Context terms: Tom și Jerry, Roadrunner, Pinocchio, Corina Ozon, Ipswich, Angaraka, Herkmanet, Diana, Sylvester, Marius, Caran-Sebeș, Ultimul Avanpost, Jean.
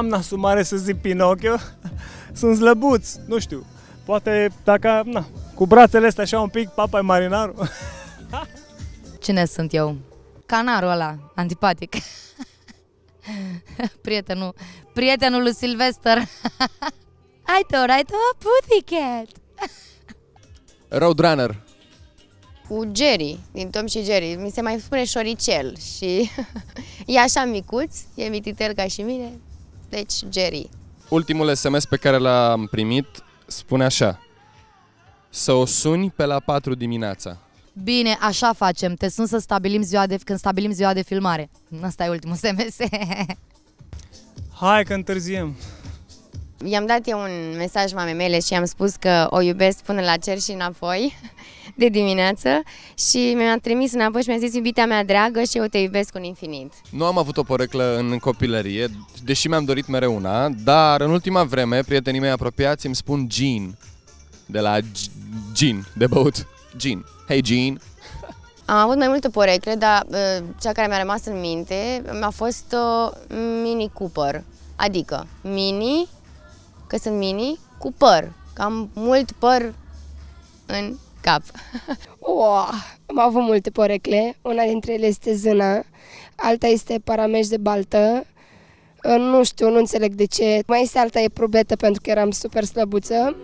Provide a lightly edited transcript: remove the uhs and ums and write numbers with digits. n-am nasul mare să zic Pinocchio, sunt slăbuț, nu știu. Poate dacă, na, cu brațele astea așa un pic, Papa-i Marinaru. Cine sunt eu? Canarul ăla, antipatic. Prietenul lui Sylvester. Hai-te-o, puti cat. Roadrunner. Cu Jerry, din Tom și Jerry. Mi se mai spune șoricel și e așa micuț, e mititel ca și mine, deci Jerry. Ultimul SMS pe care l-am primit spune așa: să o suni pe la 4 dimineața. Bine, așa facem, te sun să stabilim când stabilim ziua de filmare. Asta e ultimul SMS. Hai că întârziem. I-am dat eu un mesaj mamei mele și i-am spus că o iubesc până la cer și înapoi de dimineață și mi-a trimis înapoi și mi-a zis: iubita mea dragă, și eu te iubesc un infinit. Nu am avut o părăclă în copilărie, deși mi-am dorit mereu una, dar în ultima vreme prietenii mei apropiați îmi spun Jean, de la Jean, de băut. Jean. Hey Jean! Am avut mai multe porecle, dar cea care mi-a rămas în minte a fost Mini Cooper, adică mini, că sunt mini, cu păr, că am mult păr în cap. Wow, am avut multe porecle, una dintre ele este Zâna, alta este Parameci de Baltă, nu știu, nu înțeleg de ce, mai este alta, e Prubetă, pentru că eram super slăbuță.